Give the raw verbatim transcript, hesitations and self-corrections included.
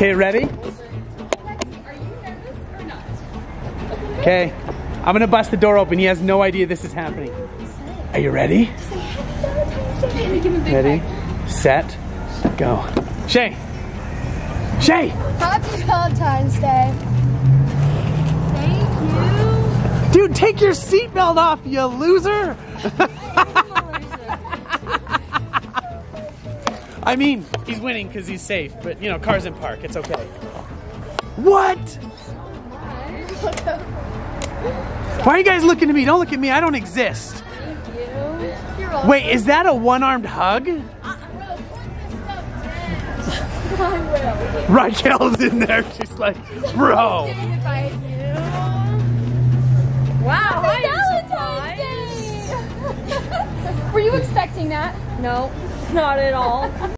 Okay, ready? Are you nervous or not? Okay, I'm gonna bust the door open. He has no idea this is happening. Are you ready? Just say happy Valentine's Day. Ready, hug. Set, go. Shae! Shae! Happy Valentine's Day. Thank you. Dude, take your seatbelt off, you loser! I mean, he's winning because he's safe, but you know, car's in park, it's okay. What? Why are you guys looking at me? Don't look at me, I don't exist. Thank you. You're welcome. Wait, is that a one-armed hug? Uh, bro, put this up, I will. Raquel's in there, she's like, bro. Wow, Valentine's Day! Were you expecting that? No, not at all.